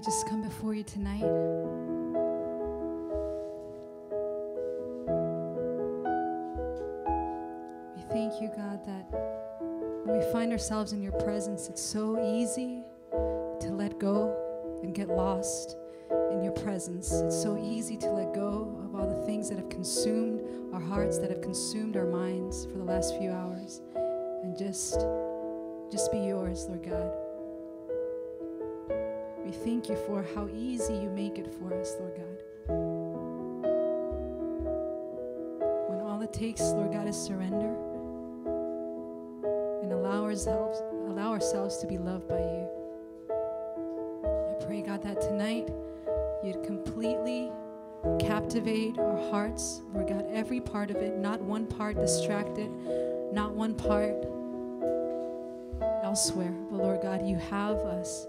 we just come before you tonight. We thank you, God, that when we find ourselves in your presence, it's so easy to let go and get lost in your presence. It's so easy to let go of all the things that have consumed our hearts, that have consumed our minds for the last few hours, and just be yours, Lord God. We thank you for how easy you make it for us, Lord God. When all it takes, Lord God, is surrender and allow ourselves to be loved by you. I pray, God, that tonight you'd completely captivate our hearts, Lord God, every part of it, not one part distracted, not one part elsewhere. But Lord God, you have us.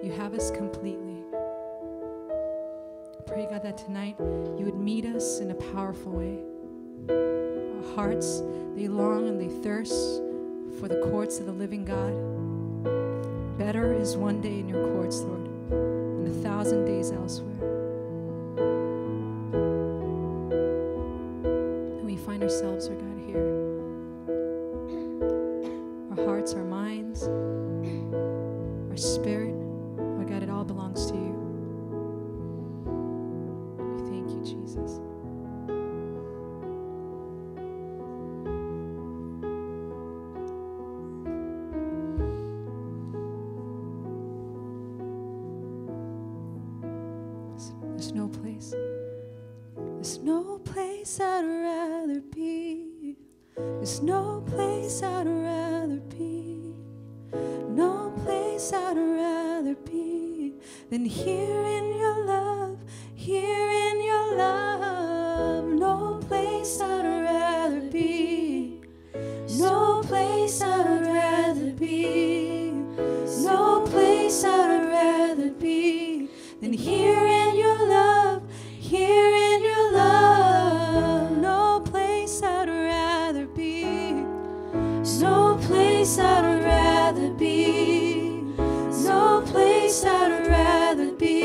You have us completely. I pray, God, that tonight you would meet us in a powerful way. Our hearts, they long and they thirst for the courts of the living God. Better is one day in your courts, Lord, than 1,000 days elsewhere. And we find ourselves, Lord God, here. Our hearts, our minds, our spirit, God, it all belongs to you. We thank you, Jesus. There's no place. There's no place I'd rather be. There's no place I'd rather be. No place I'd rather be. Then here in your love, here in your love, no place I'd rather be, no place I'd rather be, no place I'd rather be, than here in your love, here in your love, no place I'd rather be, no place I'd rather be, no place I'd rather be.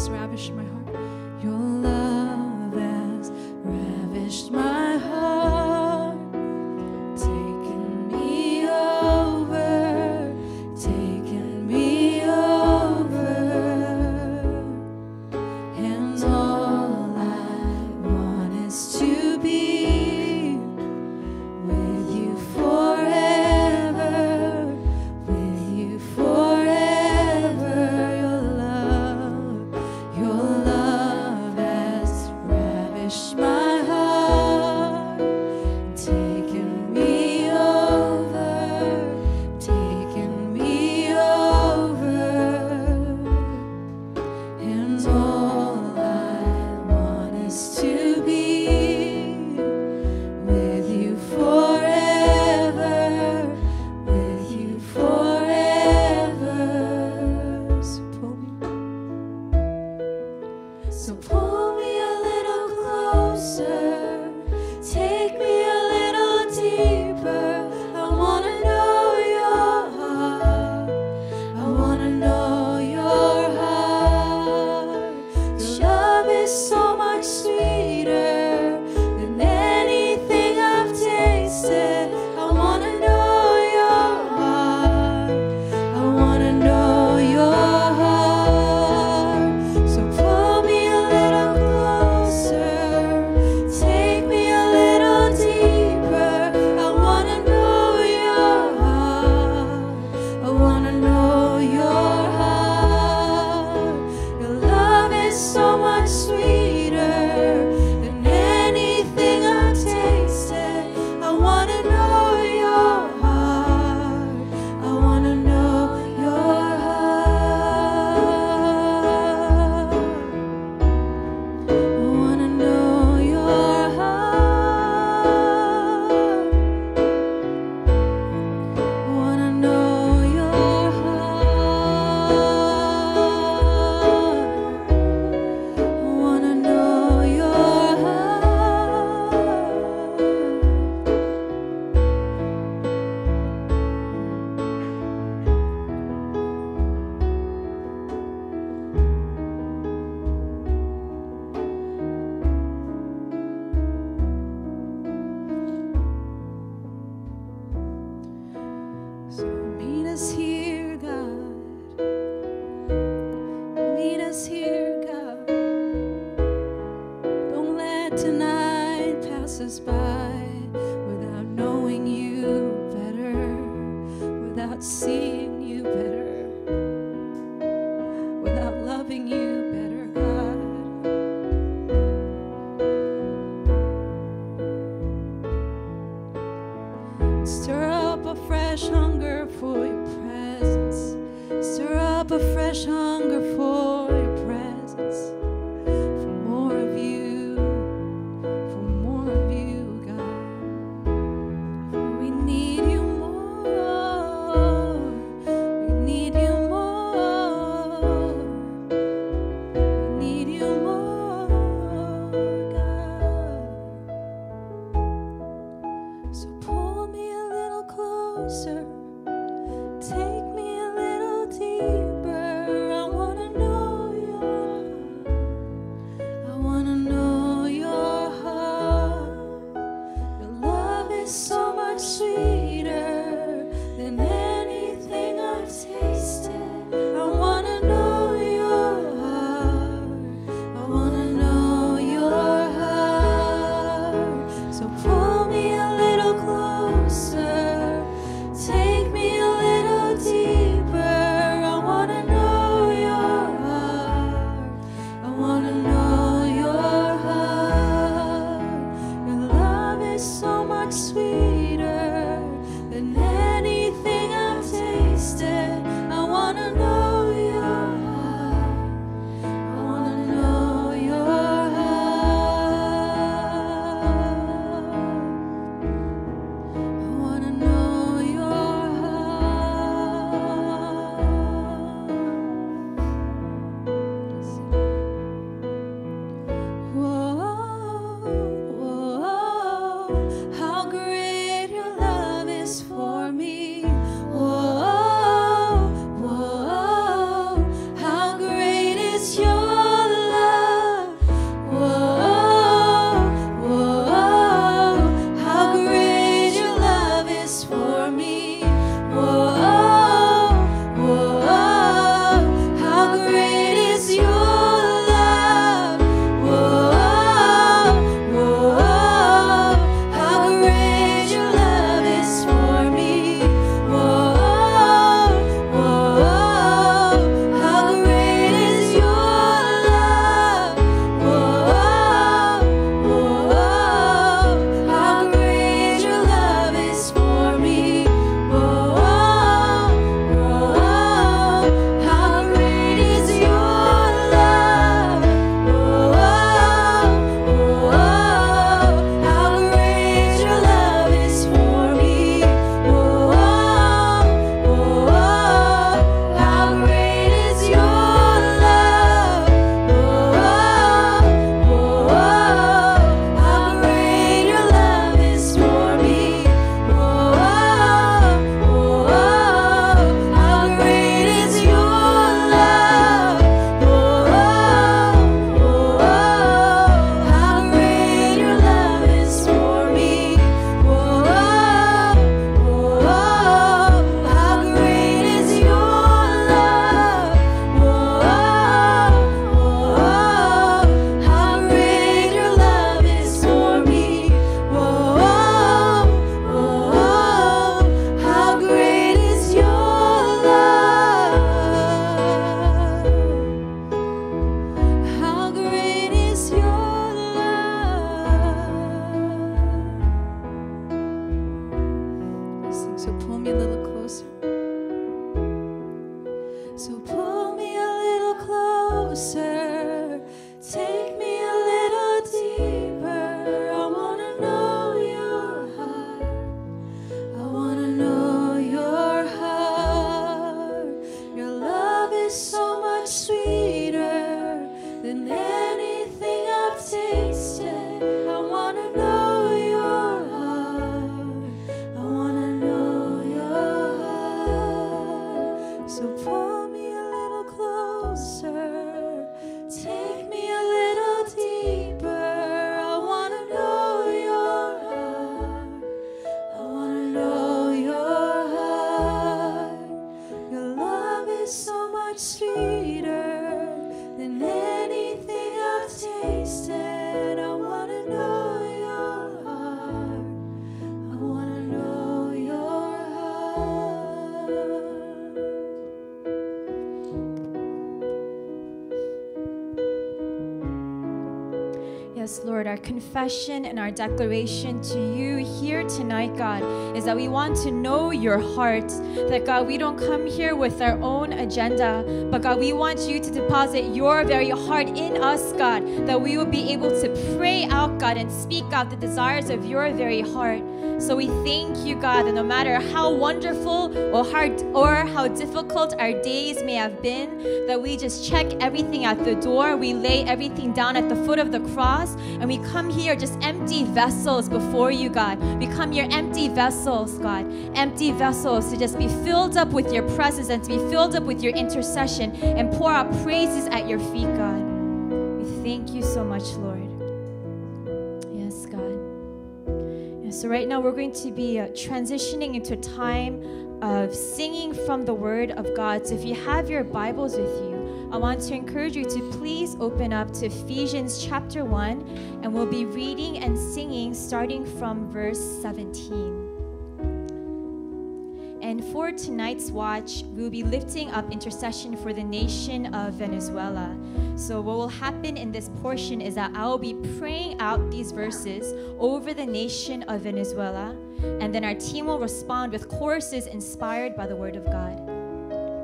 has ravished my heart. Your love has ravished my heart, taken me over, and all I want is to be with you forever, with you forever. Your love has ravished my heart. So pull me a little closer, take me a little deeper. I want to know your heart, I want to know your heart. Your love is so much sweeter than anything I've tasted. I want to know your heart, I want to know your heart. So here, God, don't let tonight pass us by without knowing you better, without seeing you better, without loving you better, God. Stir up a fresh hunger for your presence, stir up a fresh hunger for your presence, for more of you, God. For we need you more, we need you more, we need you more, God. So pull me a little closer, take me a little deeper. I wanna know you. is so much sweeter than anything I've tasted. I want to know your heart. I want to know your heart. So pull me a little closer. Take me a little deeper. I want to know your heart. I want to know your heart. Your love is so much sweeter than anything I've tasted. I want to know your heart. I want to know your heart. Yes, Lord, our confession and our declaration to you here tonight, God, is that we want to know your heart. That, God, we don't come here with our own agenda, but, God, we want you to deposit your very heart in us, God, that we will be able to pray out, God, and speak out the desires of your very heart. So we thank you, God, that no matter how wonderful or hard or how difficult our days may have been, that we just check everything at the door, we lay everything down at the foot of the cross, and we come here just empty vessels before you, God. We come here empty vessels, God, empty vessels to just be filled up with your presence and to be filled up with your intercession and pour out praises at your feet, God. We thank you so much, Lord. Yes, God. And so right now we're going to be transitioning into a time of singing from the Word of God. So if you have your Bibles with you, I want to encourage you to please open up to Ephesians chapter 1, and we'll be reading and singing starting from verse 17. And for tonight's watch, we'll be lifting up intercession for the nation of Venezuela. So what will happen in this portion is that I will be praying out these verses over the nation of Venezuela, and then our team will respond with choruses inspired by the Word of God.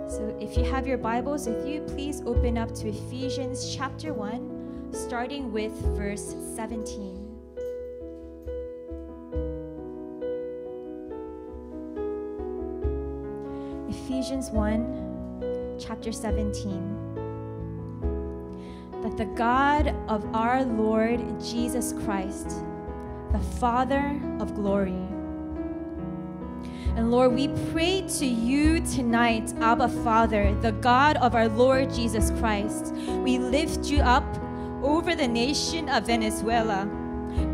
So if you have your Bibles with you, please open up to Ephesians chapter 1, starting with verse 17. Ephesians 1, chapter 17. That the God of our Lord Jesus Christ, the Father of glory, and Lord, we pray to you tonight, Abba Father, the God of our Lord Jesus Christ. We lift you up over the nation of Venezuela.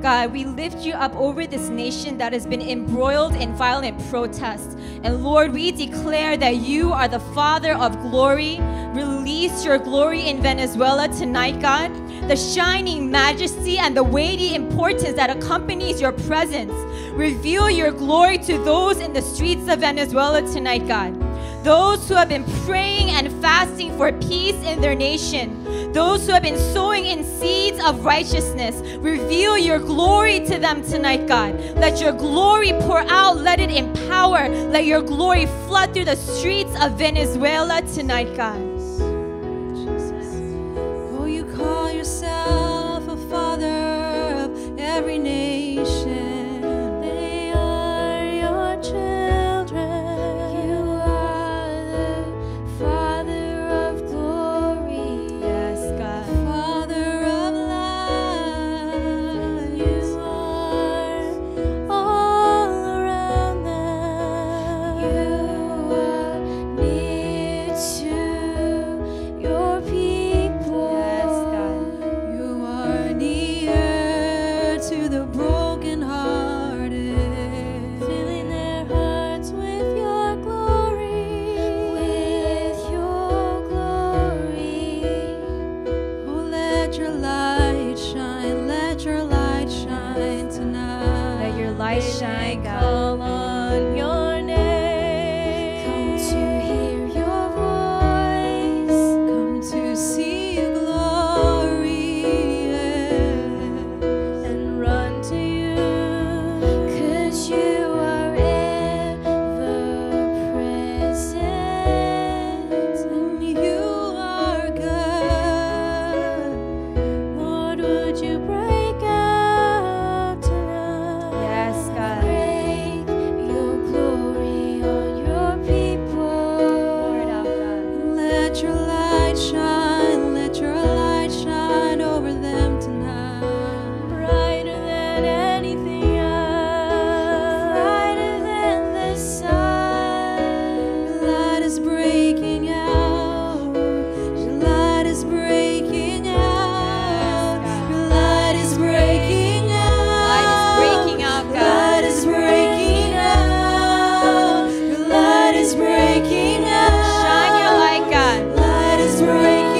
God, we lift you up over this nation that has been embroiled in violent protests. And Lord, we declare that you are the Father of glory. Release your glory in Venezuela tonight, God. The shining majesty and the weighty importance that accompanies your presence. Reveal your glory to those in the streets of Venezuela tonight, God. Those who have been praying and fasting for peace in their nation. Those who have been sowing in seeds of righteousness. Reveal your glory to them tonight, God. Let your glory pour out. Let it empower. Let your glory flood through the streets of Venezuela tonight, God. Jesus. Oh, you call yourself a father of every nation. They are your children. shine, let your light shine over them tonight. Brighter than anything else, brighter than the sun. Your light is breaking out, your light is breaking out, your light is breaking out, light is breaking out, God. Light is breaking out, your light is breaking out. Break.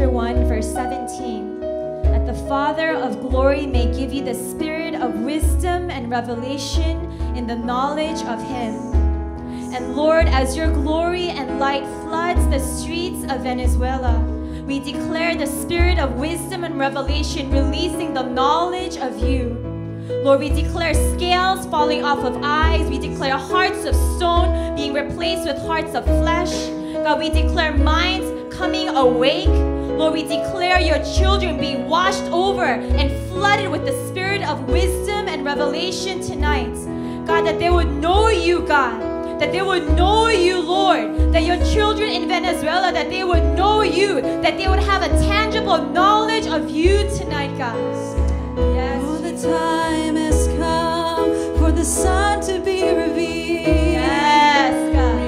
chapter 1, verse 17, that the Father of glory may give you the spirit of wisdom and revelation in the knowledge of Him. And Lord, as your glory and light floods the streets of Venezuela, we declare the spirit of wisdom and revelation releasing the knowledge of you. Lord, we declare scales falling off of eyes. We declare hearts of stone being replaced with hearts of flesh. God, we declare minds coming awake. Lord, we declare your children being washed over and flooded with the spirit of wisdom and revelation tonight. God, that they would know you, God. That they would know you, Lord. That your children in Venezuela, that they would know you. That they would have a tangible knowledge of you tonight, God. Yes. Oh, the time has come for the Son to be revealed. Yes, God.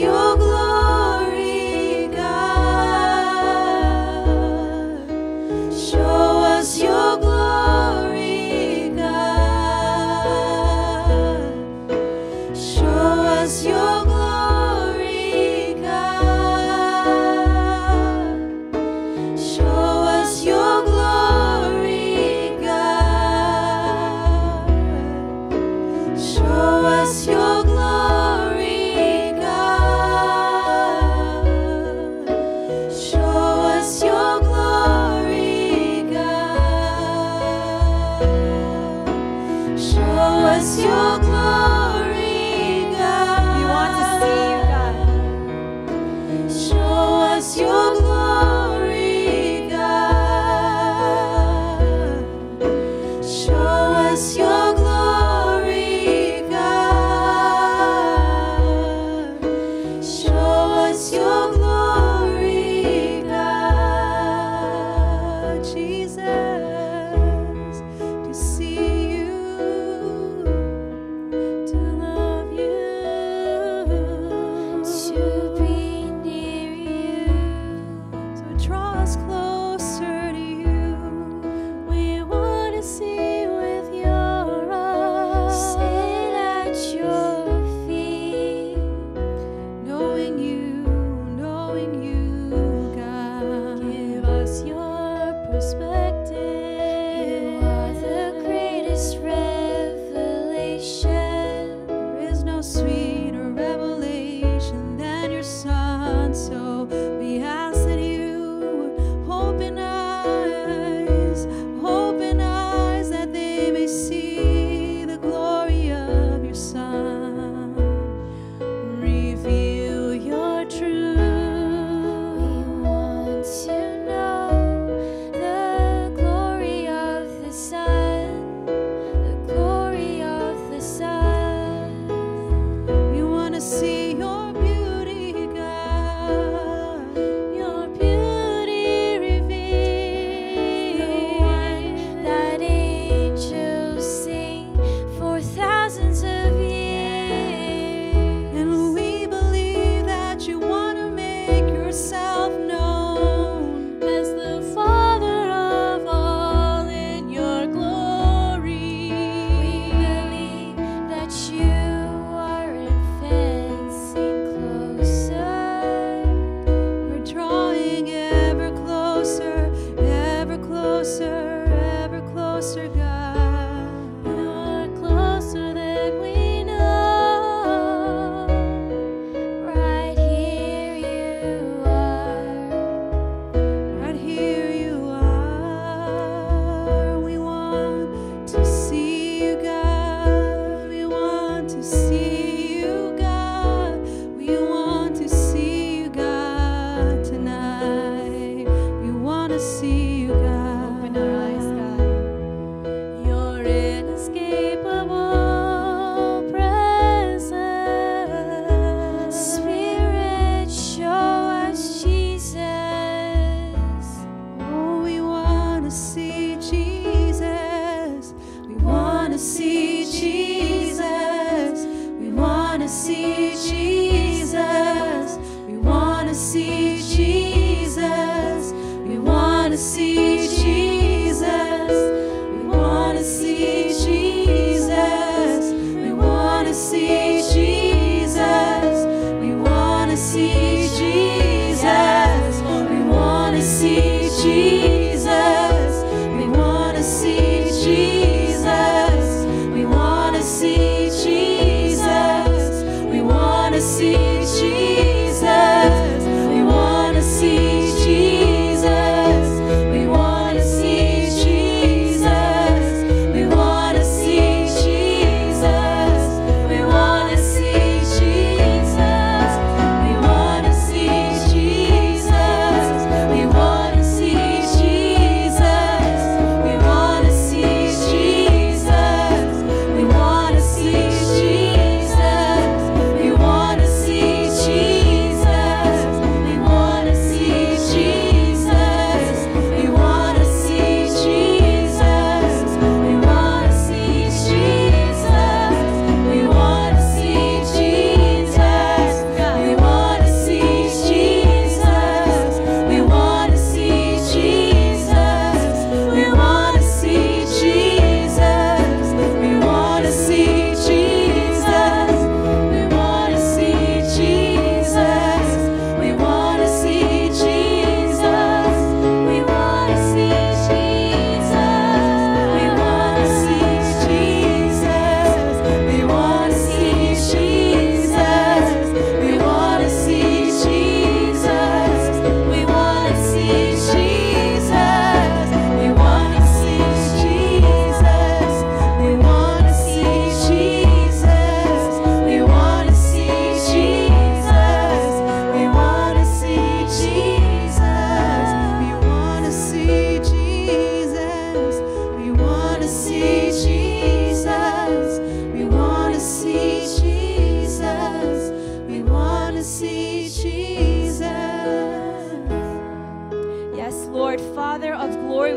your glory, God. Show us your glory, God. Show us your glory, God. Show us your glory, God. Show us your glory. Your glory, God. We want to see you, God. Show us your glory, God. Show us your glory, God. Show us your glory, God. Jesus, to see. See Jesus, we want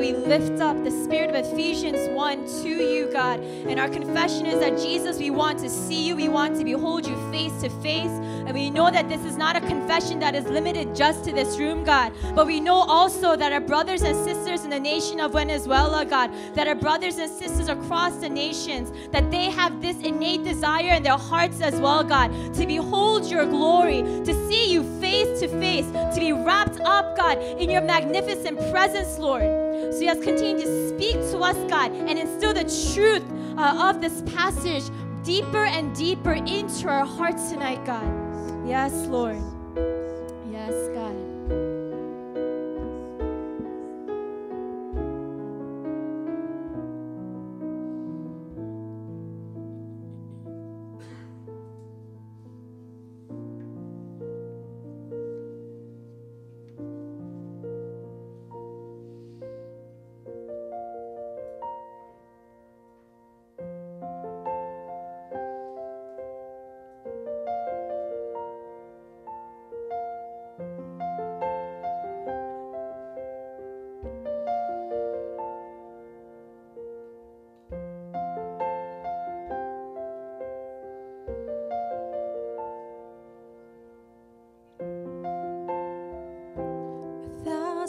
we lift up the spirit of Ephesians 1 to you, God. And our confession is that, Jesus, we want to see you. We want to behold you face to face. And we know that this is not a confession that is limited just to this room, God. But we know also that our brothers and sisters in the nation of Venezuela, God, that our brothers and sisters across the nations, that they have this innate desire in their hearts as well, God, to behold your glory, to see you face to face, to be wrapped up, God, in your magnificent presence, Lord. So yes, continue to speak to us, God, and instill the truth of this passage deeper and deeper into our hearts tonight, God. Yes, Lord. Yes, God.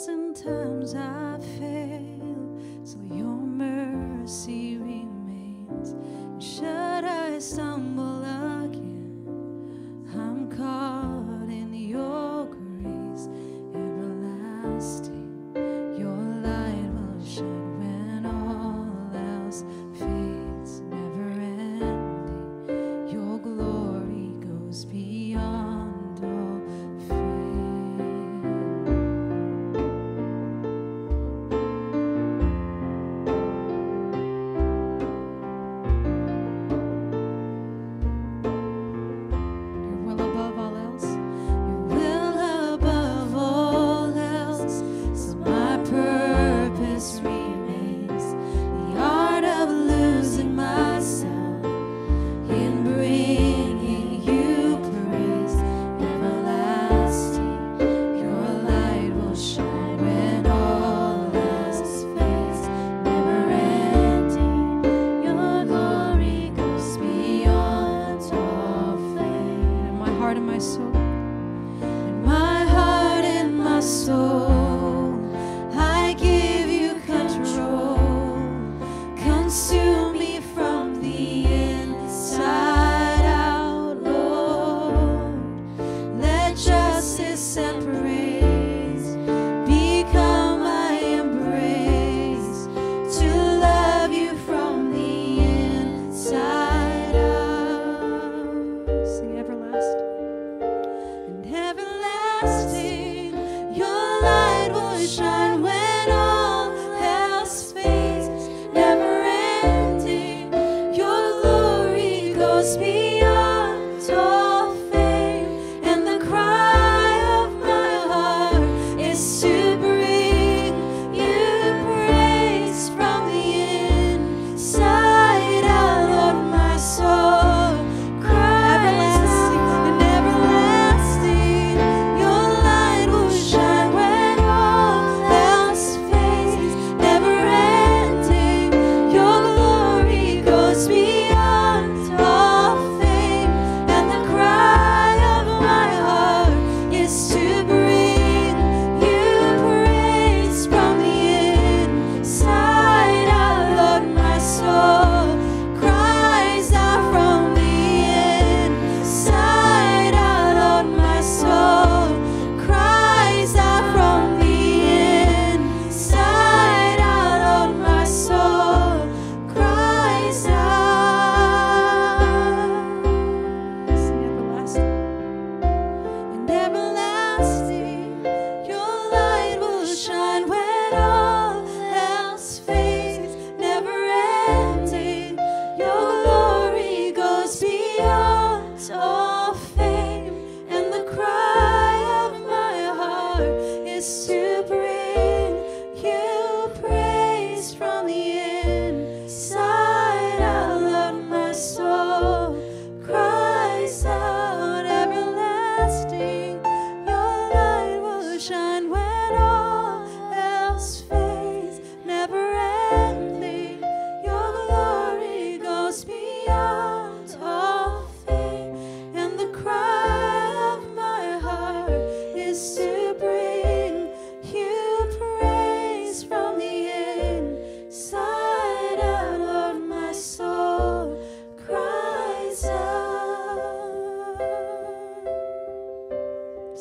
Sometimes I fail, so your mercy remains. Should I stumble again, I'm caught in your grace. Everlasting, your light will shine when all else fades. Never ending, your glory goes beyond. Everlasting, your light.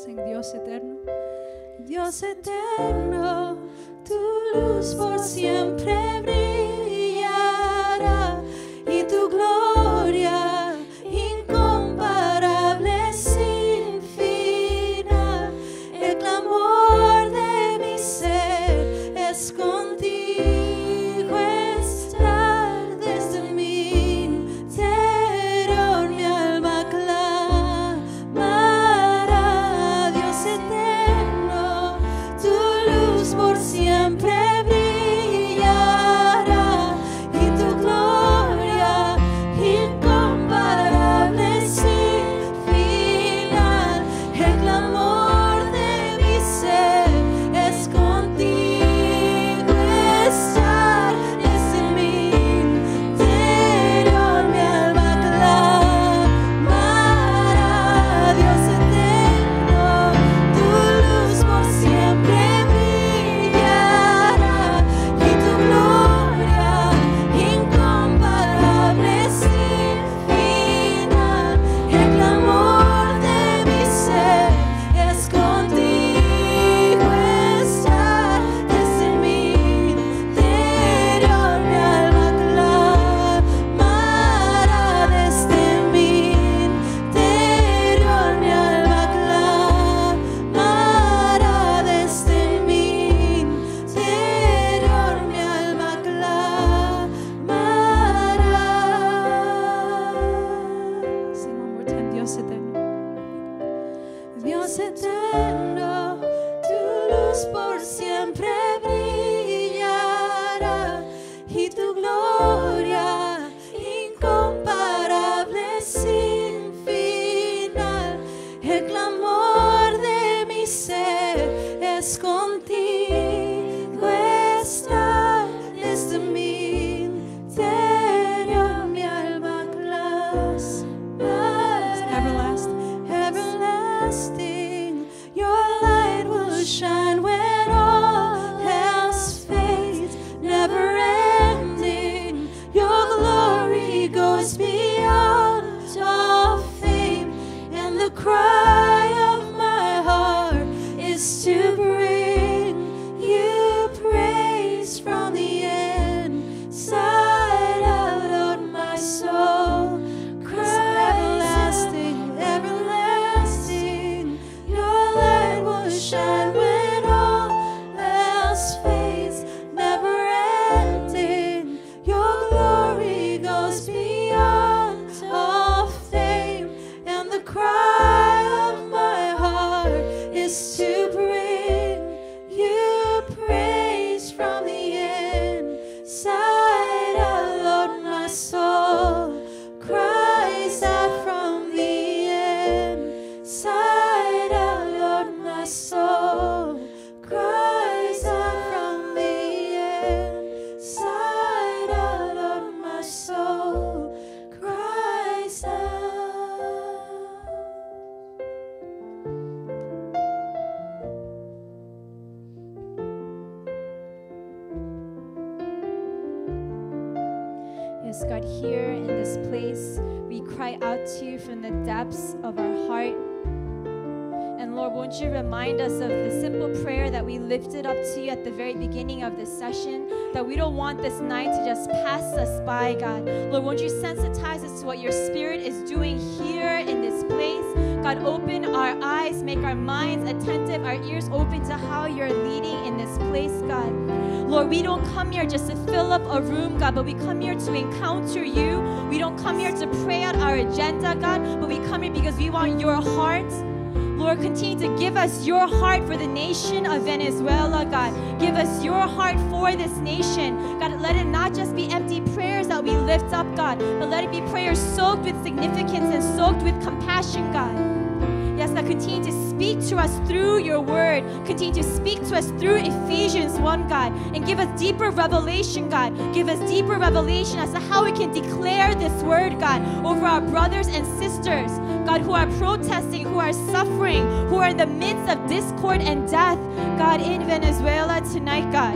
en Dios eterno. Dios eterno, tu luz por siempre brillará y tu gloria incomparable sin final. El clamor de mi ser es contigo estar desde mi interior, mi alma clamará. Dios eterno, tu luz por siempre brillará y tu gloria incomparable sin final. El clamor de mi ser es contigo estar desde mi interior, mi alma clamará. Dios eterno, tu luz por siempre brillará y tu gloria incomparable sin final. El clamor de mi ser es contigo estar desde mi interior, mi alma clamará. Desde mi interior, mi alma clamará. Desde mi interior, mi alma clamará. Sing one more time. Dios eterno, Dios eterno, tu luz por siempre brillará y tu gloria incomparable sin final. El clamor de mi ser es contigo estar desde mi interior, mi alma clamará. Everlasting, everlasting, your light will shine when all else fades. Never ending, your glory goes beyond all fame. And the cry of my heart is to bring you praise from the inside out of my soul. Christ, everlasting, everlasting, your light will shine when all else fades. Never ending, your glory goes beyond all fame. And the cry of my heart is to bring you praise from the inside out of my soul. Cries out from the inside out of my soul. Cries out from the inside out of my soul. Cries out. Yes, God, here in this place, we cry out to you from the depths of our heart. And Lord, won't you remind us of the simple prayer that we lifted up to you at the very beginning of this session, that we don't want this night to just pass us by, God. Lord, won't you sensitize us to what your Spirit is doing here in this place? God, open our eyes, make our minds attentive, our ears open to how you're leading in this place, God. Lord, we don't come here just to fill up a room, God, but we come here to encounter you. We don't come here to pray out our agenda, God, but we come here because we want your heart. Lord, continue to give us your heart for the nation of Venezuela, God. Give us your heart for this nation. God, let it not just be empty prayers that we lift up, God, but let it be prayers soaked with significance and soaked with compassion, God. Yes, God, continue to speak to us through your word. Continue to speak to us through Ephesians 1, God, and give us deeper revelation, God. Give us deeper revelation as to how we can declare this word, God, over our brothers and sisters, God, who are protesting, who are suffering, who are in the midst of discord and death, God, in Venezuela tonight, God.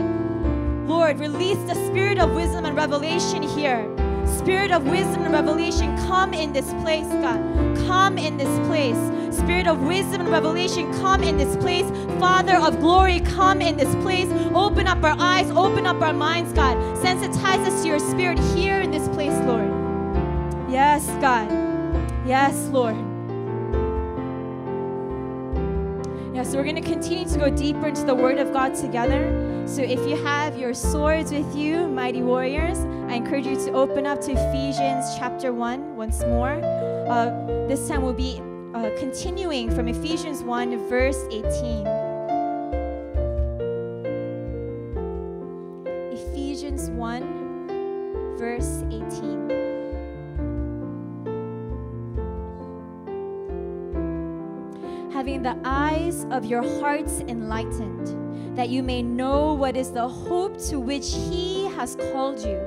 Lord, release the spirit of wisdom and revelation here. Spirit of wisdom and revelation, come in this place, God. Come in this place. spirit of wisdom and revelation, come in this place. Father of glory, come in this place. Open up our eyes, open up our minds, God. Sensitize us to your spirit here in this place, Lord. Yes, God. Yes, Lord. Yeah, so we're going to continue to go deeper into the Word of God together. So if you have your swords with you, mighty warriors, I encourage you to open up to Ephesians chapter 1 once more. This time we'll be continuing from Ephesians 1, verse 18. Ephesians 1, verse 18. Having the eyes of your hearts enlightened, that you may know what is the hope to which He has called you,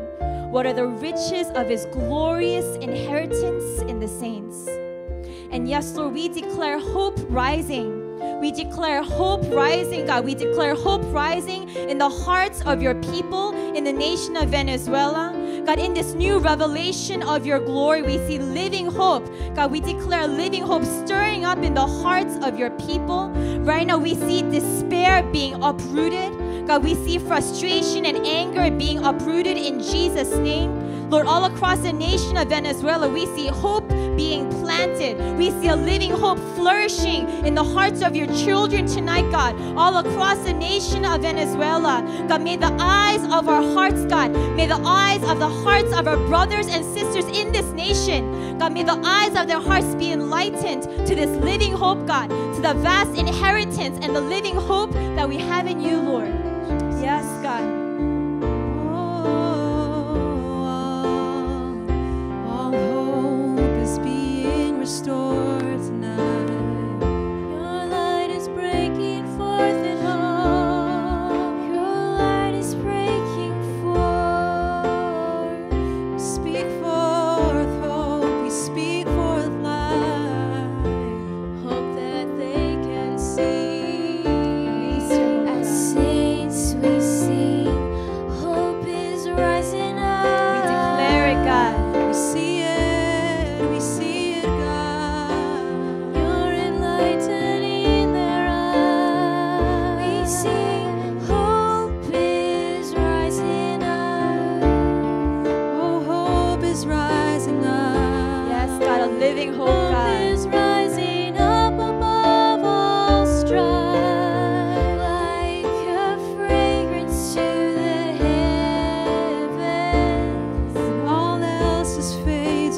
what are the riches of His glorious inheritance in the saints. And yes, Lord, we declare hope rising. We declare hope rising, God. We declare hope rising in the hearts of your people, in the nation of Venezuela. God, in this new revelation of your glory, we see living hope. God, we declare living hope stirring up in the hearts of your people. Right now, we see despair being uprooted. God, we see frustration and anger being uprooted in Jesus' name. Lord, all across the nation of Venezuela, we see hope being planted. We see a living hope flourishing in the hearts of your children tonight, God, all across the nation of Venezuela. God, may the eyes of our hearts, God, may the eyes of the hearts of our brothers and sisters in this nation, God, may the eyes of their hearts be enlightened to this living hope, God, to the vast inheritance and the living hope that we have in you, Lord. Yes, God. Being restored tonight. Your light is breaking forth in all. Your light is breaking forth. We speak forth hope. We speak forth light. Hope that they can see. As saints we see. Hope is rising up. We declare it, God. We see.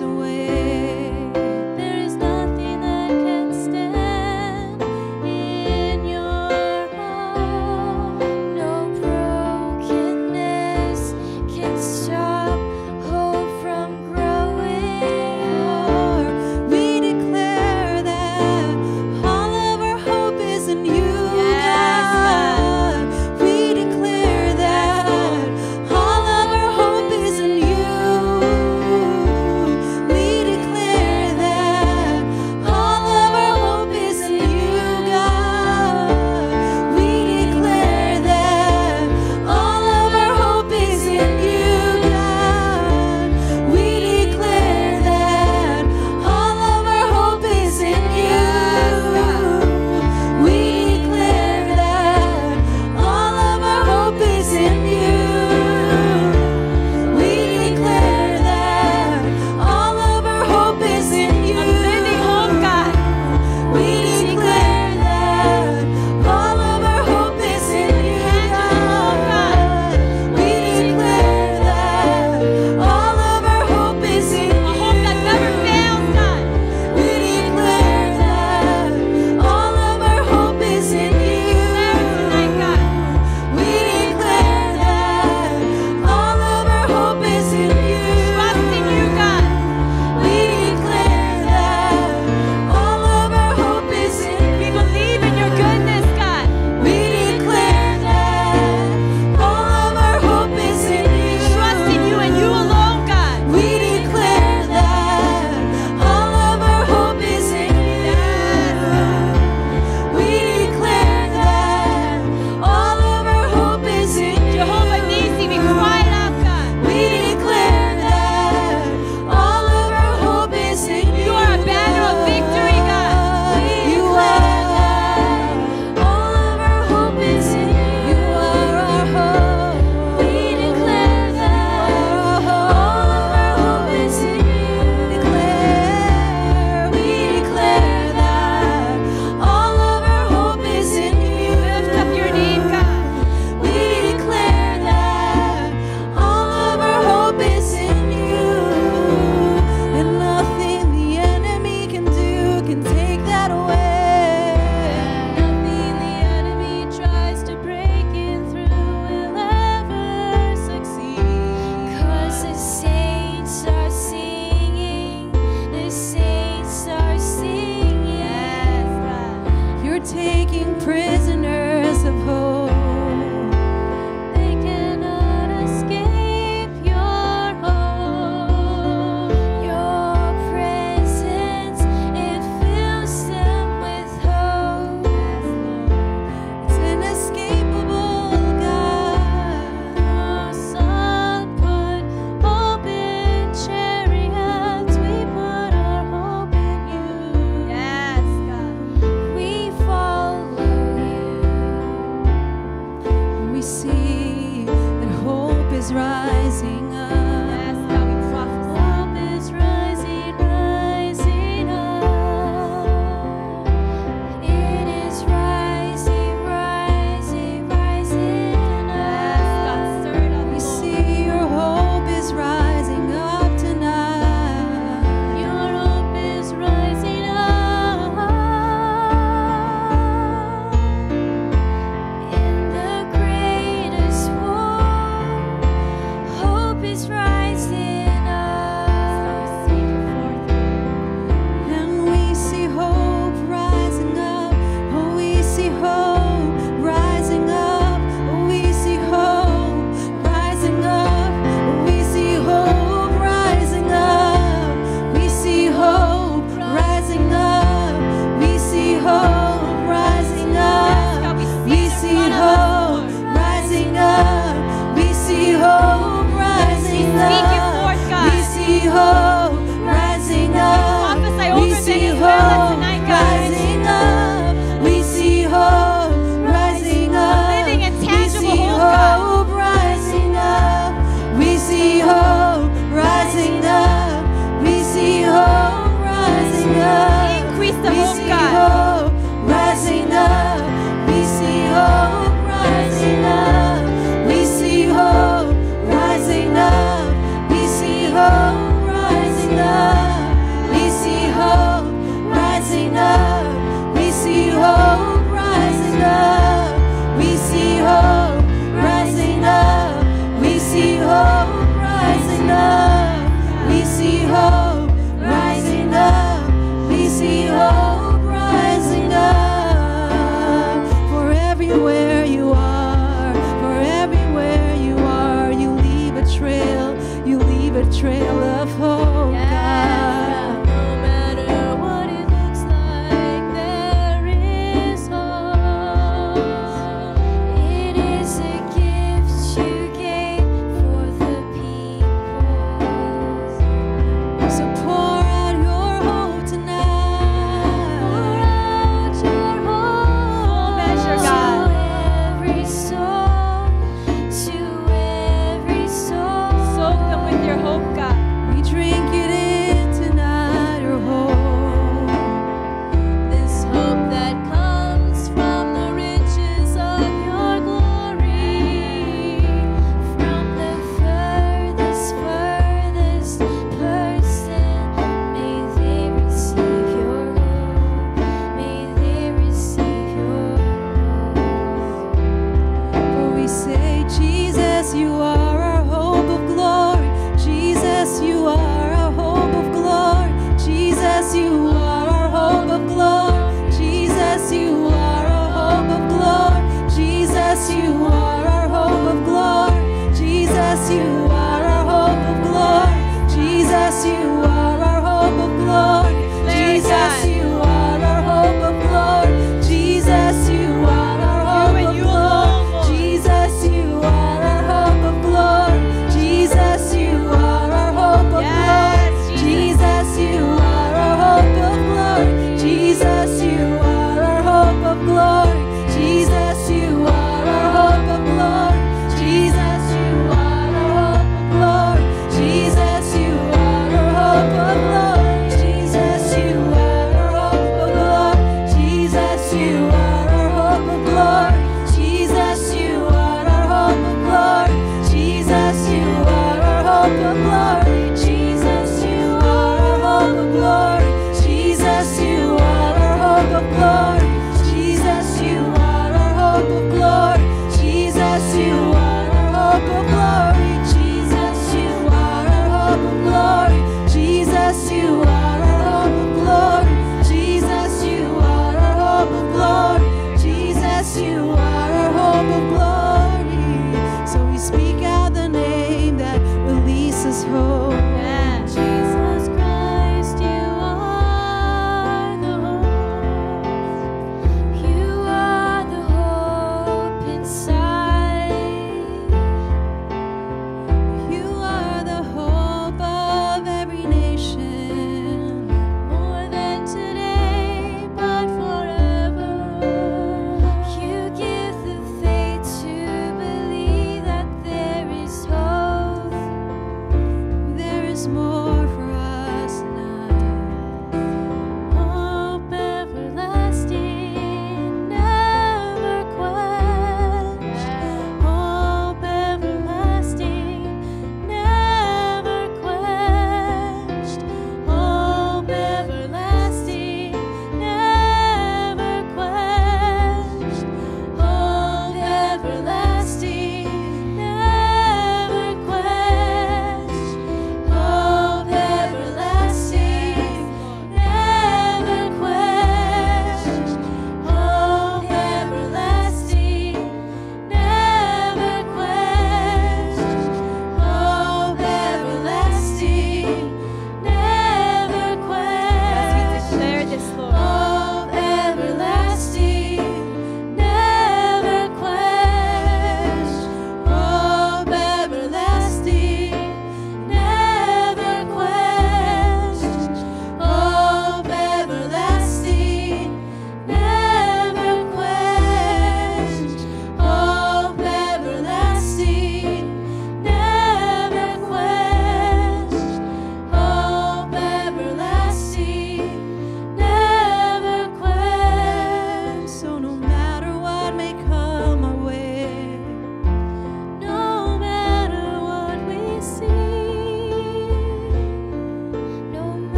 Away, there is nothing that can stand.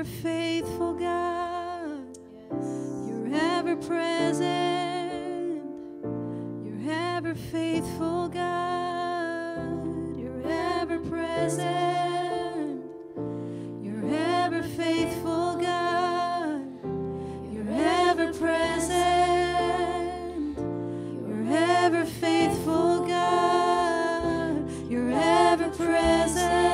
ever faithful God. Yes. You're ever present. You're ever faithful God. You're ever present. You're ever faithful God. You're ever present. You're ever faithful God. You're ever present.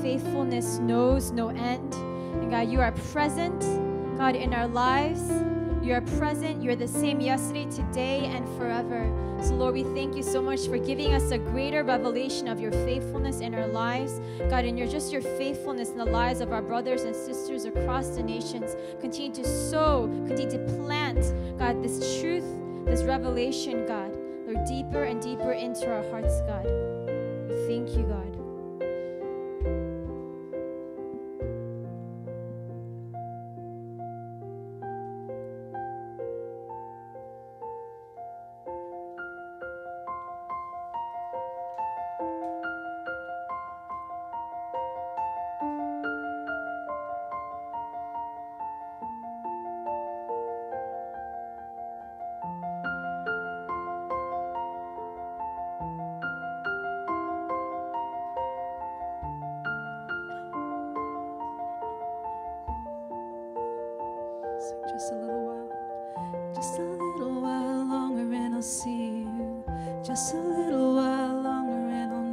Faithfulness knows no end. And God, you are present, God, in our lives. You are present. You're the same yesterday, today, and forever. So, Lord, we thank you so much for giving us a greater revelation of your faithfulness in our lives. God, and your faithfulness in the lives of our brothers and sisters across the nations. Continue to sow, continue to plant, God, this truth, this revelation, God, Lord, deeper and deeper into our hearts, God. Thank you, God. Just a little while longer and I'll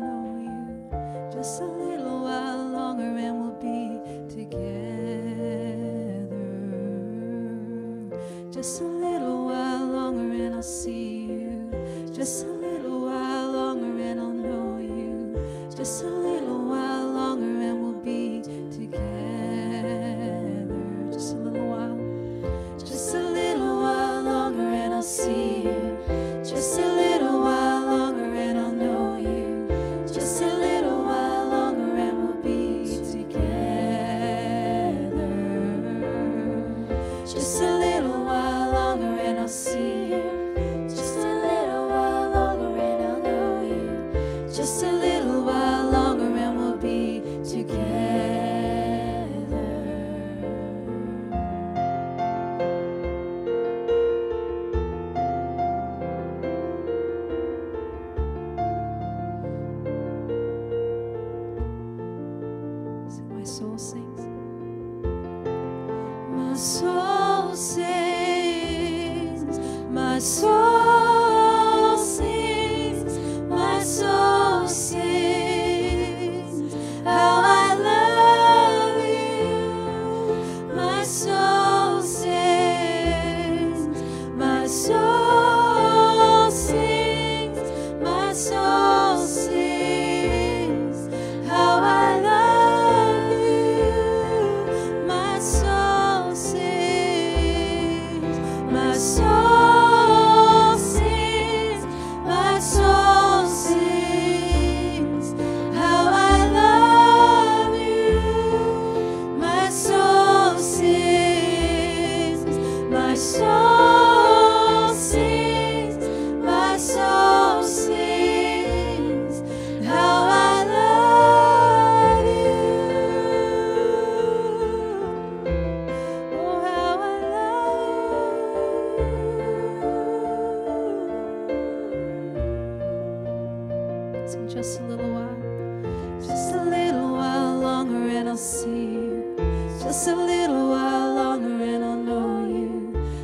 know you.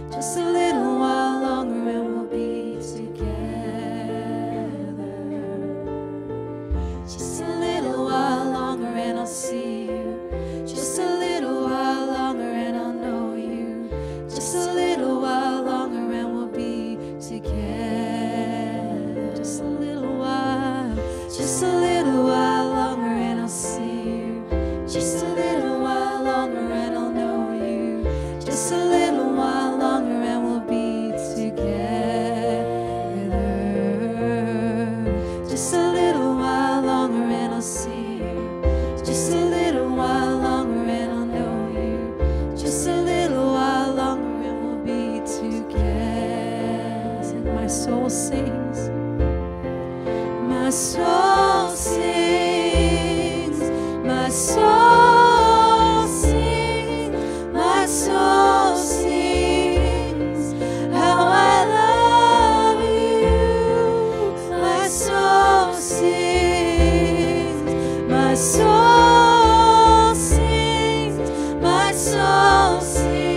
Just a little my soul sings. My soul sings. My soul sings. My soul sings. How I love you. My soul sings. My soul sings. My soul sings. My soul sings.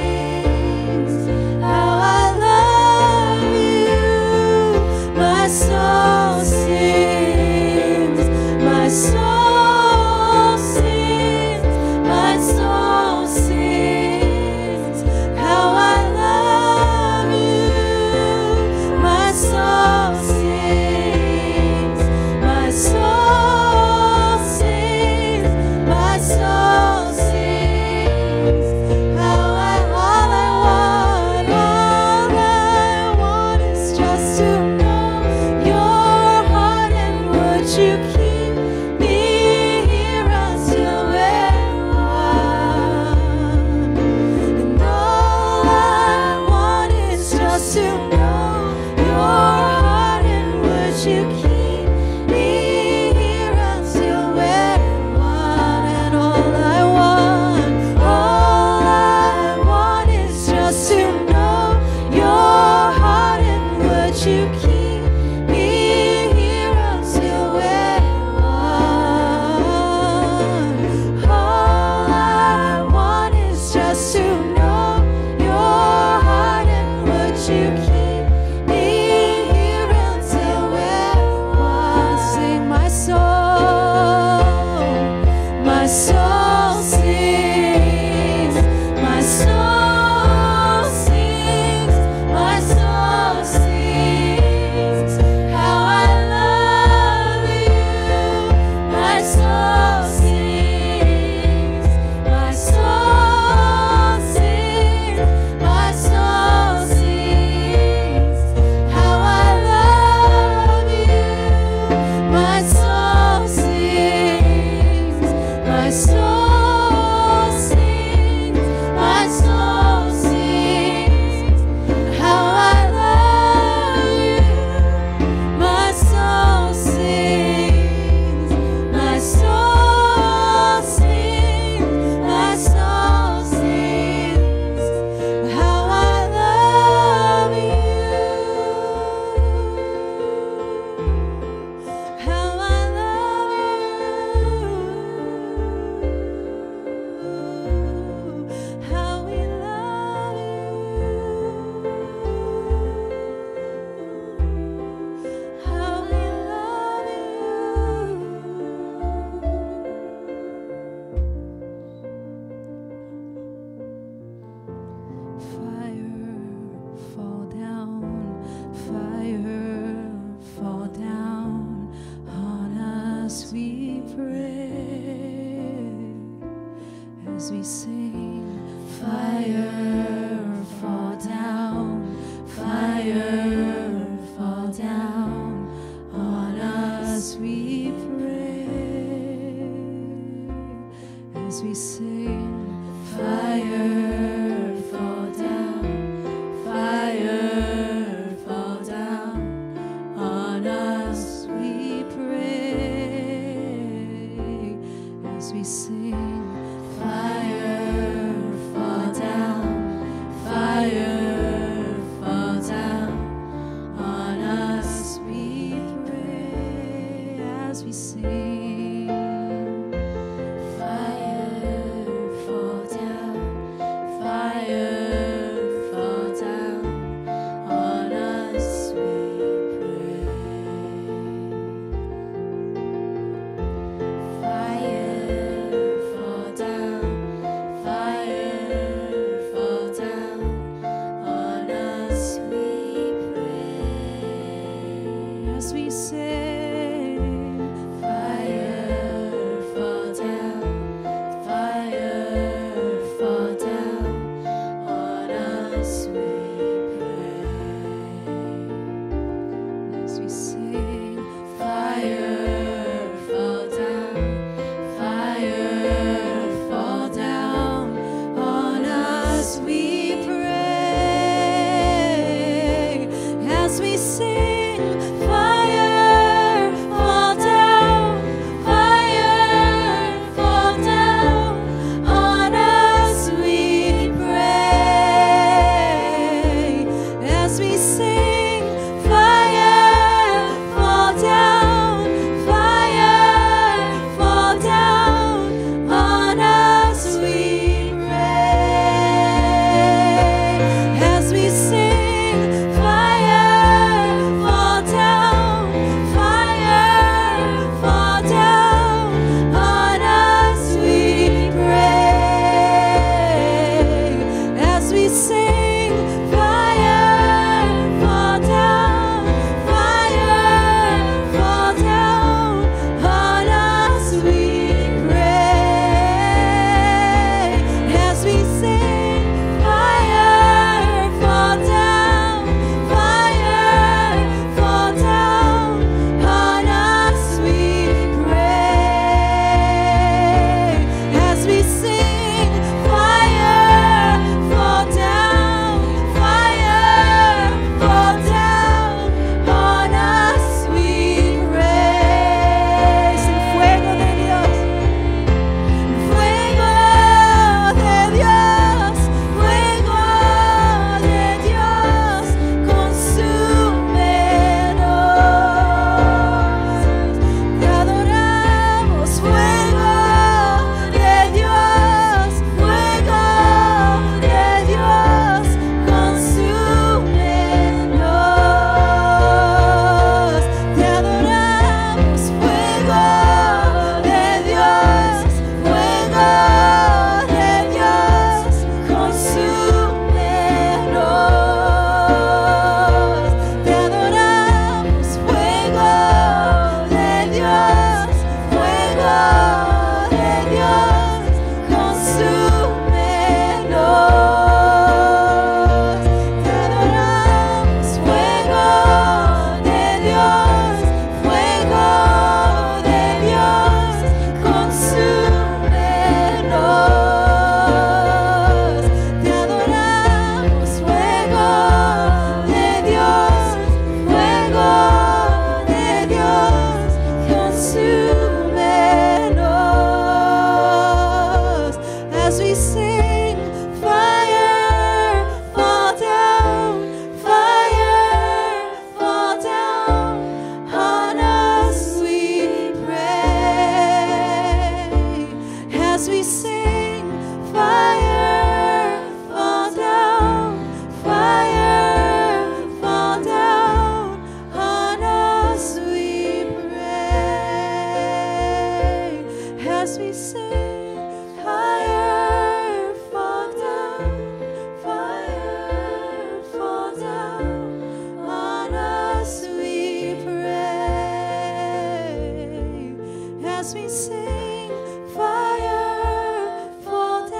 as we sing, fire fall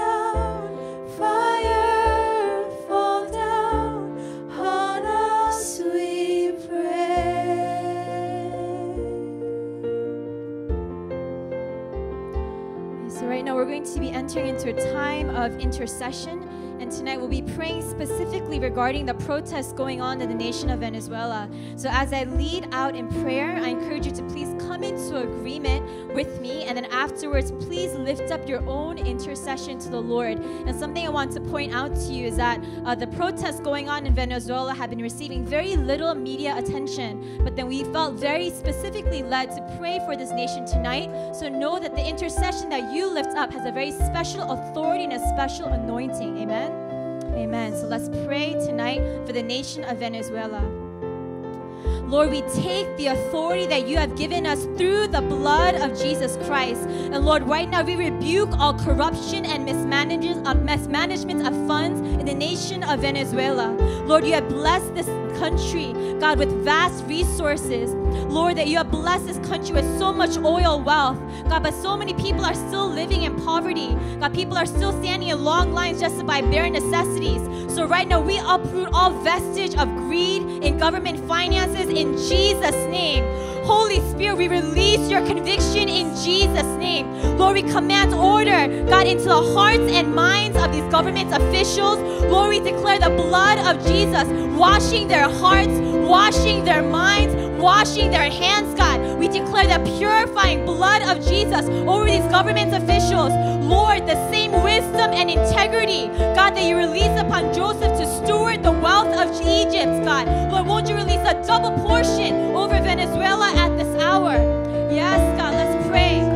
down, on us we pray. So right now we're going to be entering into a time of intercession. And tonight we'll be praying specifically regarding the protests going on in the nation of Venezuela. So as I lead out in prayer, I encourage you to please come into agreement with me. And then afterwards, please lift up your own intercession to the Lord. And something I want to point out to you is that the protests going on in Venezuela have been receiving very little media attention. But then we felt very specifically led to pray for this nation tonight. So know that the intercession that you lift up has a very special authority and a special anointing. Amen. Amen. So let's pray tonight for the nation of Venezuela. Lord, we take the authority that you have given us through the blood of Jesus Christ. And Lord, right now we rebuke all corruption and mismanagement of funds in the nation of Venezuela. Lord, you have blessed this country, God, with vast resources. Lord, that you have blessed this country with so much oil wealth. God, but so many people are still living in poverty. God, people are still standing in long lines just to buy bare necessities. So right now we uproot all vestige of greed in government finances in Jesus' name. Holy Spirit, we release your conviction in Jesus' name. Lord, we command order, God, into the hearts and minds of these government officials. Lord, we declare the blood of Jesus washing their hearts, washing their minds, washing their hands, God. We declare the purifying blood of Jesus over these government officials. Lord, the same wisdom and integrity, God, that you release upon Joseph to steward the wealth of Egypt, God. Lord, won't you release a double portion over Venezuela at this hour? Yes, God, let's pray.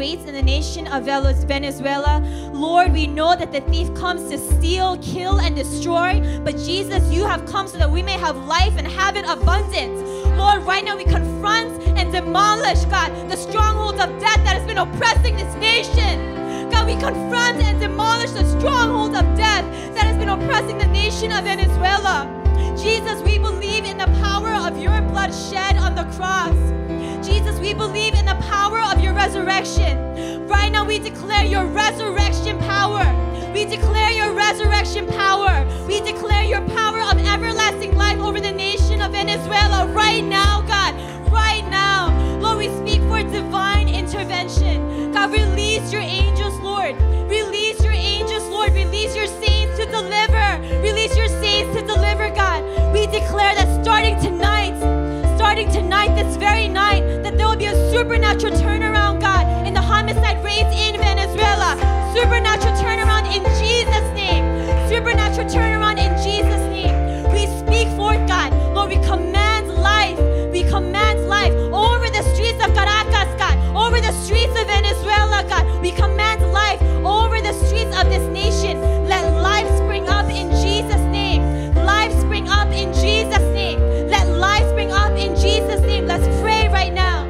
rates in the nation of Venezuela. Lord, we know that the thief comes to steal, kill, and destroy, but Jesus, you have come so that we may have life and have it abundant. Lord, right now we confront and demolish, God, the strongholds of death that has been oppressing this nation. God, we confront and demolish the strongholds of death that has been oppressing the nation of Venezuela. Jesus, we believe in the power of your blood shed on the cross. Jesus, we believe in the power of your resurrection. Right now, we declare your resurrection power. We declare your resurrection power. We declare your power of everlasting life over the nation of Venezuela right now, God, right now. Lord, we speak for divine intervention. God, release your angels, Lord. Release your angels, Lord. Release your saints to deliver. Release your saints to deliver, God. We declare that starting tonight, this very night, that there will be a supernatural turnaround, God, in the homicide rates in Venezuela. Supernatural turnaround in Jesus' name. Supernatural turnaround in Jesus' name. We speak forth, God. Lord, we command life. We command life over the streets of Caracas, God, over the streets of Venezuela, God. We command life over the streets of this nation. Let life spring up in Jesus' name. Life spring up in Jesus' name. Let life spring up in Jesus' name. Let's pray right now.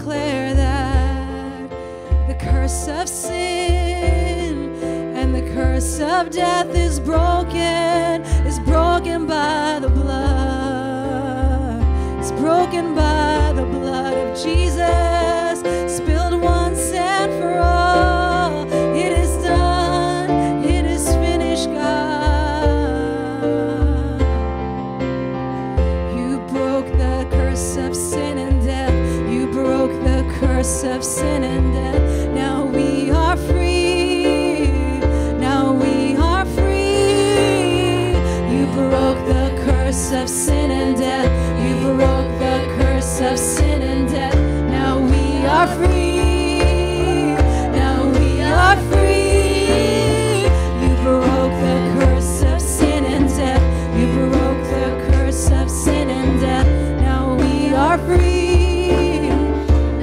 declare that the curse of sin and the curse of death is broken by the blood. It's broken by the blood of Jesus, spilled once and for all. It is done, it is finished, God. You broke the curse of sin and death. You broke the curse of sin and death. Now we are free. Now we are free. You broke the curse of sin and death. You broke the curse of sin and death. Now we are free. Now we are free. You broke the curse of sin and death. You broke the curse of sin and death. Now we are free.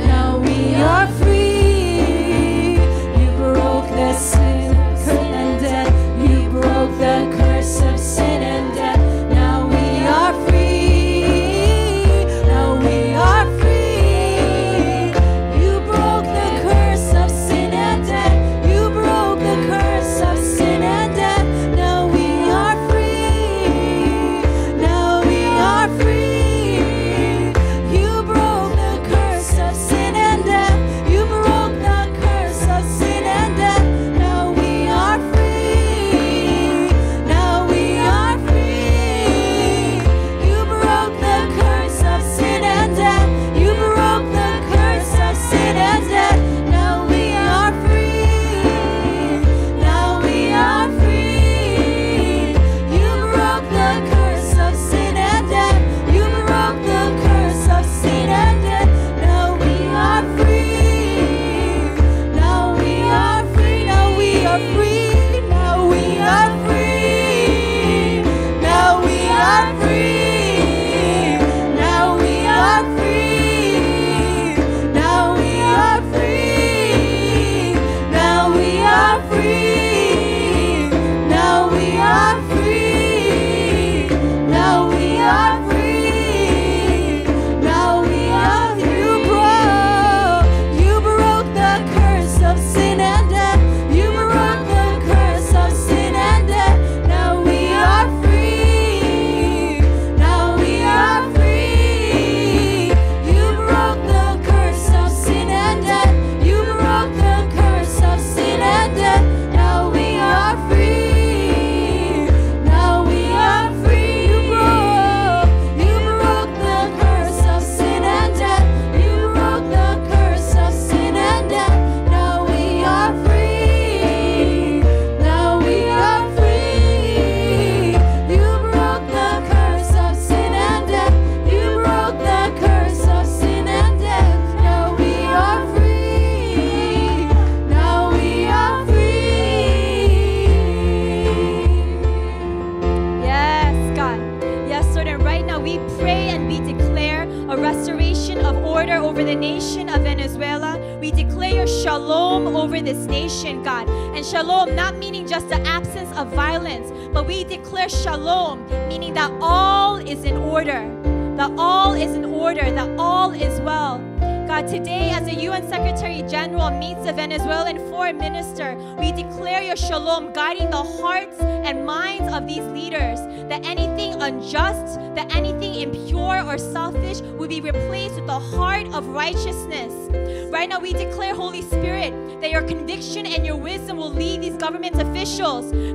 Now we are free. You broke the sin and death. You broke the curse of sin and death. Now we are free.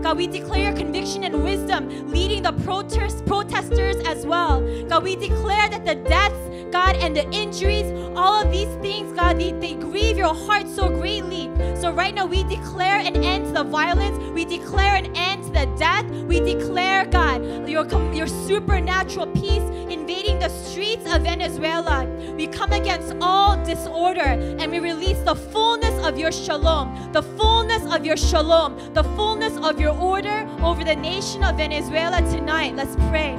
God, we declare your conviction and wisdom leading the protesters as well. God, we declare that the deaths, God, and the injuries, all of these things, God, they grieve your heart so greatly. So right now we declare an end to the violence. We declare an end to the death. We declare, God, your supernatural peace invading the streets of Venezuela. We come against all disorder and we release the fullness of your shalom, the fullness of your shalom, the fullness of your order over the nation of Venezuela tonight. Let's pray.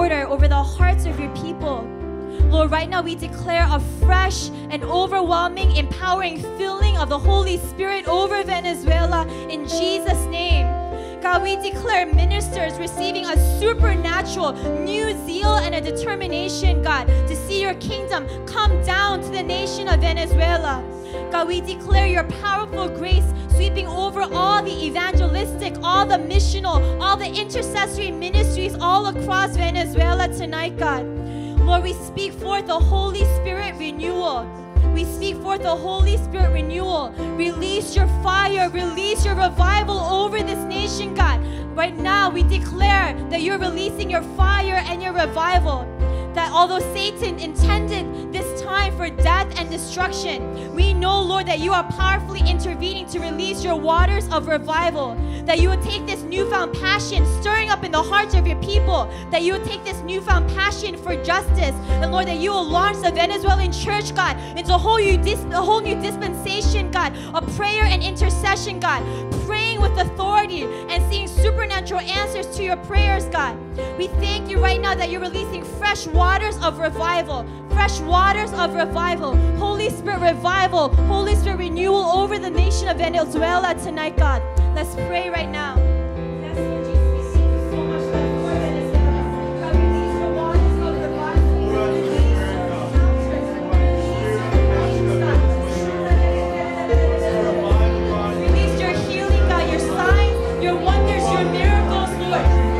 order over the hearts of your people. Lord, right now we declare a fresh and overwhelming, empowering filling of the Holy Spirit over Venezuela in Jesus' name. God, we declare ministers receiving a supernatural new zeal and a determination, God, to see your kingdom come down to the nation of Venezuela. God, we declare your powerful grace sweeping over all the evangelistic, all the missional, all the intercessory ministries all across Venezuela tonight, God. Lord, we speak forth the Holy Spirit renewal. We speak forth the Holy Spirit renewal. Release your fire. Release your revival over this nation, God. Right now, we declare that you're releasing your fire and your revival. That although Satan intended this time for death and destruction, we know, Lord, that you are powerfully intervening to release your waters of revival. That you would take this newfound passion stirring up in the hearts of your people. That you would take this newfound passion for justice. And Lord, that you will launch the Venezuelan church, God, into a whole new dispensation, God, of prayer and intercession, God. Praying with authority and seeing supernatural answers to your prayers, God. We thank you right now that you're releasing fresh waters of revival, fresh waters of revival, Holy Spirit revival, Holy Spirit renewal over the nation of Venezuela tonight, God. Let's pray right now. Release your healing, God, your signs, your wonders, your miracles, Lord. Let's go.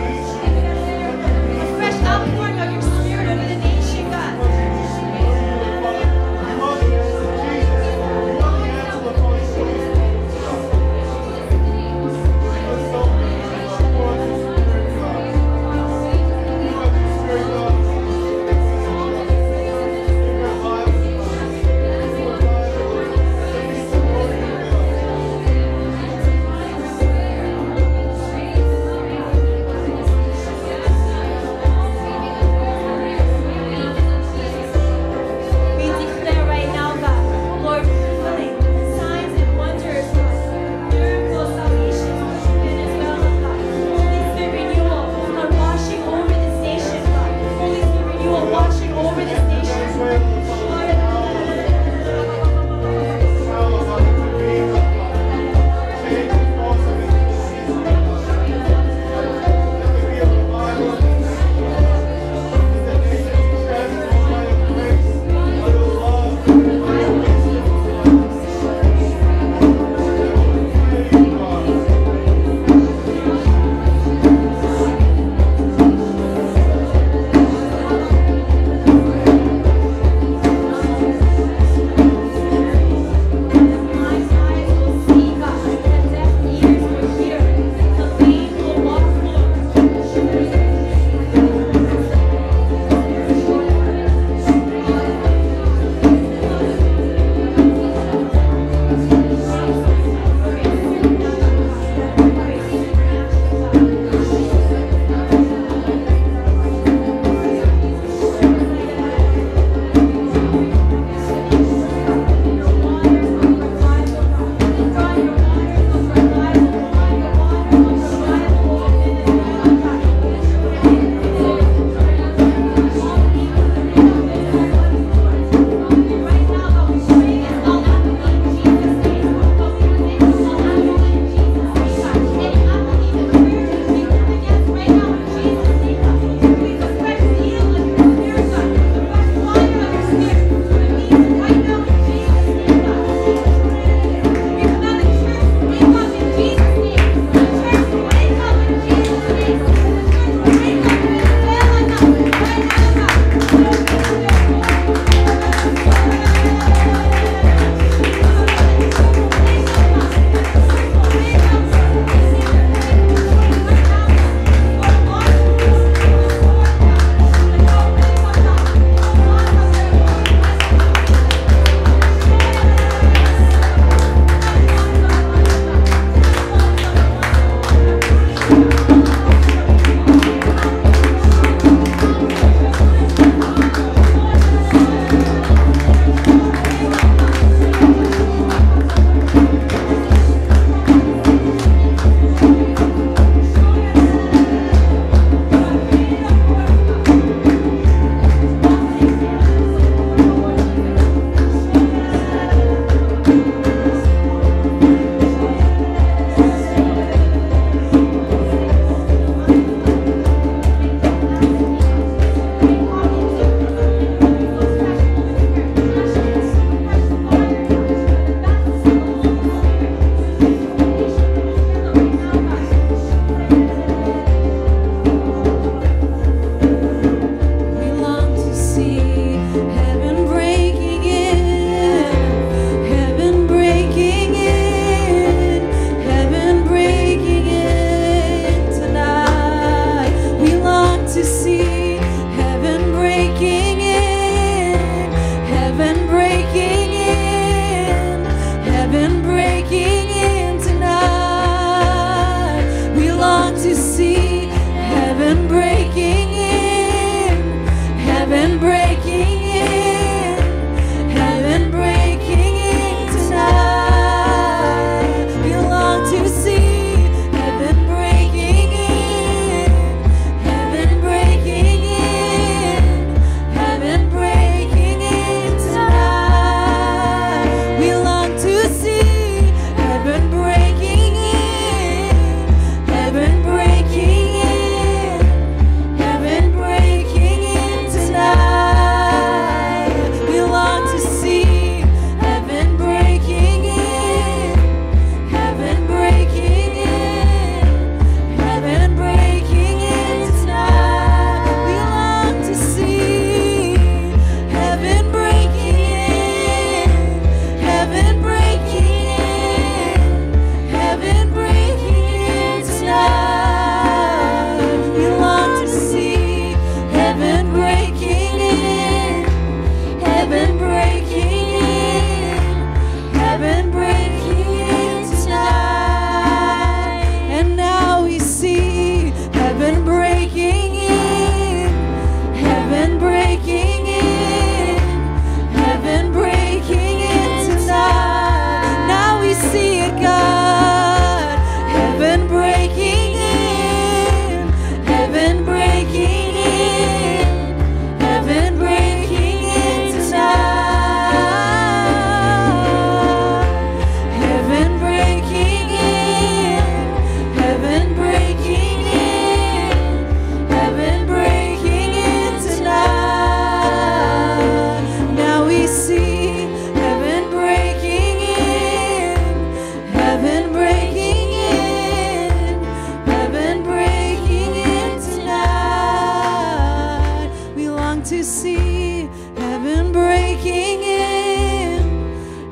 want to see heaven breaking in,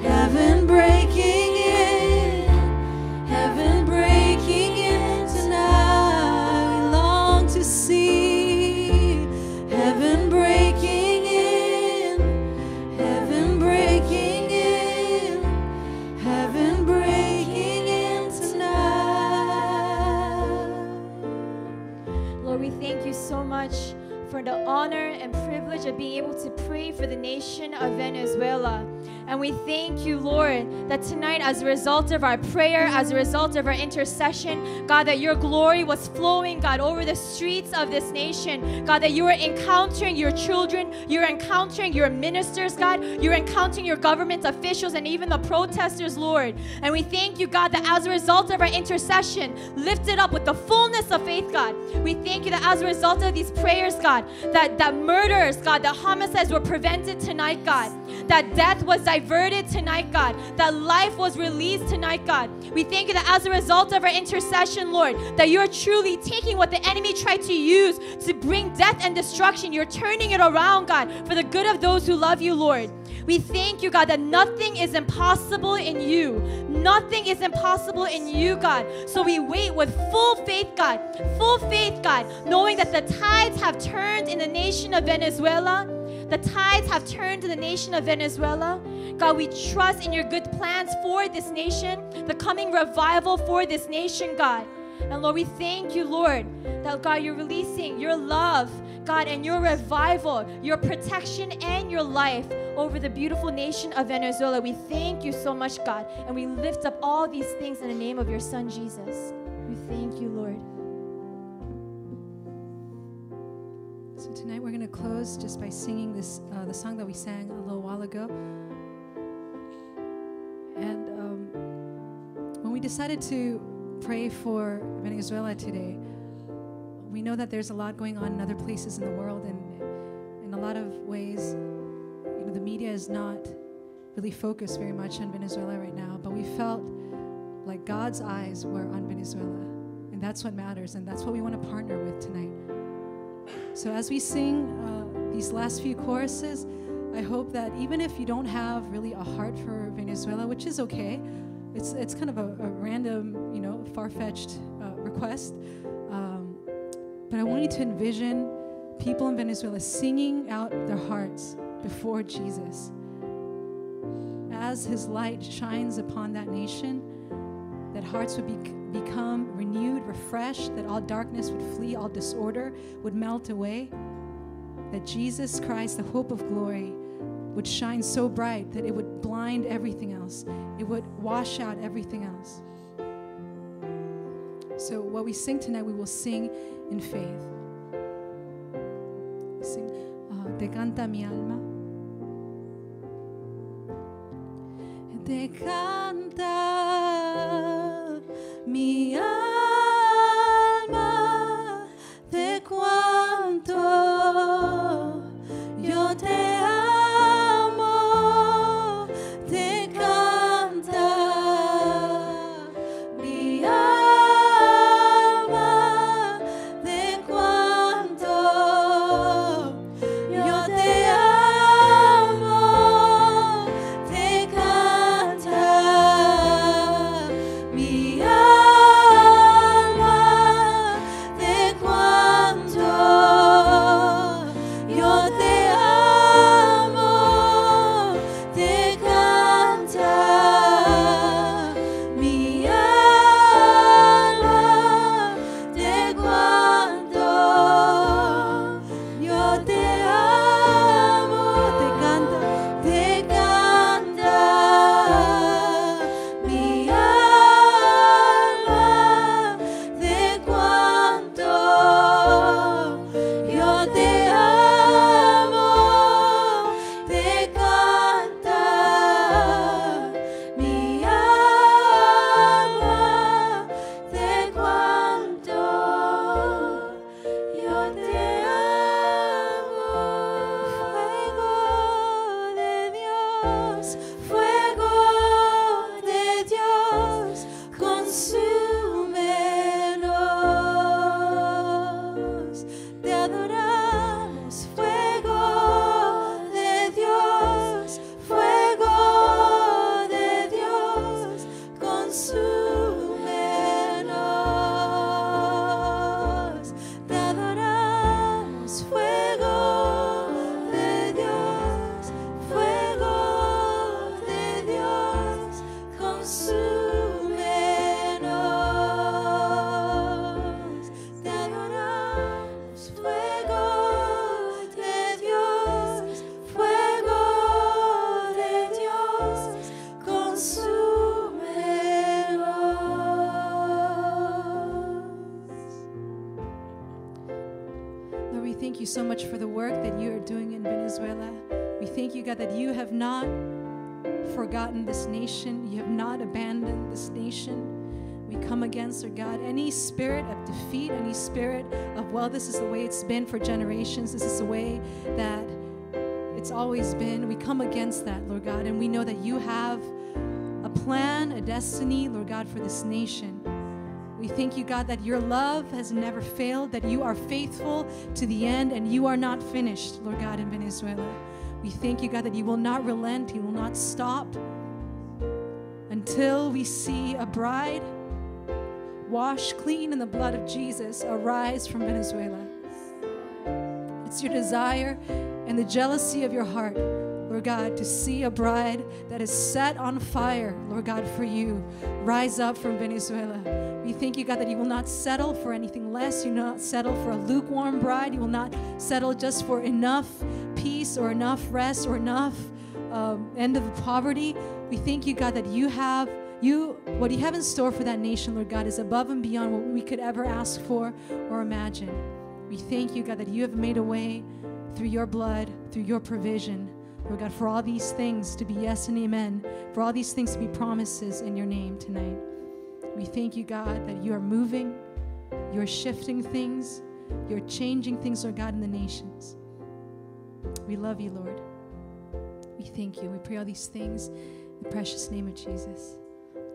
heaven breaking in, heaven breaking in tonight. We long to see heaven breaking in, heaven breaking in, heaven breaking in tonight. Lord, we thank you so much for the honor and privilege of being able to pray for the nation of Venezuela. And we thank you, Lord, that tonight, as a result of our prayer, as a result of our intercession, God, that your glory was flowing, God, over the streets of this nation. God, that you were encountering your children, you're encountering your ministers, God, you're encountering your government officials and even the protesters, Lord. And we thank you, God, that as a result of our intercession, lifted up with the fullness of faith, God, we thank you that as a result of these prayers, God, that murders, God, that homicides were prevented tonight, God, that death was diverted tonight, God, that life was released tonight, God. We thank you that as a result of our intercession, Lord, that you're truly taking what the enemy tried to use to bring death and destruction, you're turning it around, God, for the good of those who love you, Lord. We thank you, God, that nothing is impossible in you. Nothing is impossible in you, God. So we wait with full faith, God, knowing that the tides have turned in the nation of Venezuela. The tides have turned in the nation of Venezuela. God, we trust in your good plans for this nation, the coming revival for this nation, God. And Lord, we thank you, Lord, that God, you're releasing your love, God, and your revival, your protection and your life over the beautiful nation of Venezuela. We thank you so much, God, and we lift up all these things in the name of your Son, Jesus. We thank you, Lord. So tonight we're going to close just by singing this, the song that we sang a little while ago. And when we decided to pray for Venezuela today, we know that there's a lot going on in other places in the world, and in a lot of ways, you know, the media is not really focused very much on Venezuela right now, but we felt like God's eyes were on Venezuela, and that's what matters, and that's what we want to partner with tonight. So as we sing these last few choruses, I hope that even if you don't have really a heart for Venezuela, which is okay, it's kind of a random, you know, far-fetched request, but I want you to envision people in Venezuela singing out their hearts before Jesus. As his light shines upon that nation, that hearts would become renewed, refreshed, that all darkness would flee, all disorder would melt away, that Jesus Christ, the hope of glory, would shine so bright that it would blind everything else. It would wash out everything else. So what we sing tonight, we will sing in faith. Sing, Te canta mi alma. Te canta mi alma, de cuanto yo te so much for the work that you are doing in Venezuela. We thank you, God, that you have not forgotten this nation. You have not abandoned this nation. We come against, or God, any spirit of defeat, any spirit of, well, this is the way it's been for generations. This is the way that it's always been. We come against that, Lord God, and we know that you have a plan, a destiny, Lord God, for this nation. We thank you, God, that your love has never failed, that you are faithful to the end, and you are not finished, Lord God, in Venezuela. We thank you, God, that you will not relent, you will not stop until we see a bride washed clean in the blood of Jesus arise from Venezuela. It's your desire and the jealousy of your heart, Lord God, to see a bride that is set on fire, Lord God, for you rise up from Venezuela. We thank you, God, that you will not settle for anything less. You will not settle for a lukewarm bride. You will not settle just for enough peace or enough rest or enough end of poverty. We thank you, God, that you have what you have in store for that nation, Lord God, is above and beyond what we could ever ask for or imagine. We thank you, God, that you have made a way through your blood, through your provision, Lord God, for all these things to be yes and amen, for all these things to be promises in your name tonight. We thank you, God, that you are moving, you're shifting things, you're changing things, Lord God, in the nations. We love you, Lord. We thank you. We pray all these things in the precious name of Jesus.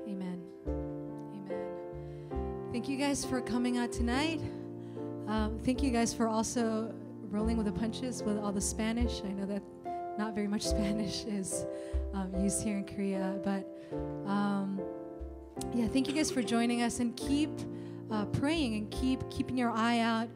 Amen. Amen. Thank you guys for coming out tonight. Thank you guys for also rolling with the punches with all the Spanish. I know that not very much Spanish is used here in Korea, but yeah, thank you guys for joining us, and keep praying and keeping your eye out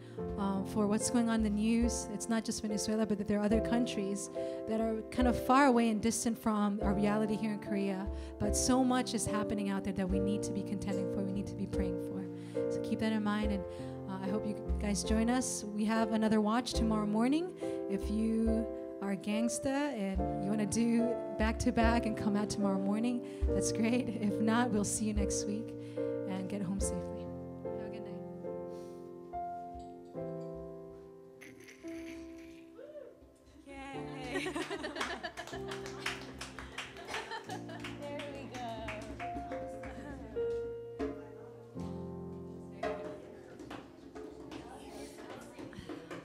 for what's going on in the news. It's not just Venezuela, but that there are other countries that are kind of far away and distant from our reality here in Korea. But so much is happening out there that we need to be contending for, we need to be praying for. So keep that in mind, and I hope you guys join us. We have another watch tomorrow morning. If you are a gangsta and you want to do back-to-back and come out tomorrow morning, that's great. If not, we'll see you next week, and get home safely.